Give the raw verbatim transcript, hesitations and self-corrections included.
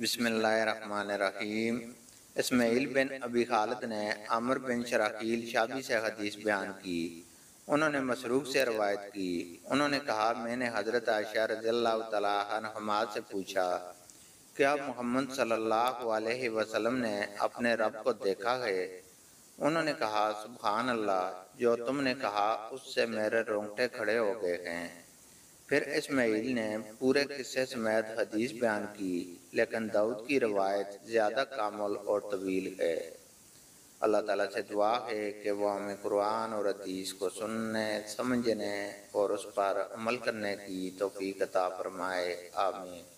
बिस्मिल्लाह। इस्माइल बिन अबी खालिद ने आमिर बिन शराहील शाबी से हदीस बयान की। उन्होंने मसरूक़ से रवायत की। उन्होंने कहा, मैंने हजरत आयशा रज़ियल्लाहु तआला अन्हा से पूछा, क्या मोहम्मद सल्लल्लाहु अलैहि वसल्लम ने अपने रब को देखा है? उन्होंने कहा, सुब्हानअल्लाह, जो तुमने कहा उससे मेरे रोंगटे खड़े हो गए हैं। फिर इस्माइल ने पूरे किस्से समेत हदीस बयान की, लेकिन दाऊद की रवायत ज़्यादा कामिल और तवील है। अल्लाह ताला से दुआ है कि वह हमें कुरान और हदीस को सुनने, समझने और उस पर अमल करने की तौफीक अता फरमाए। आमीन।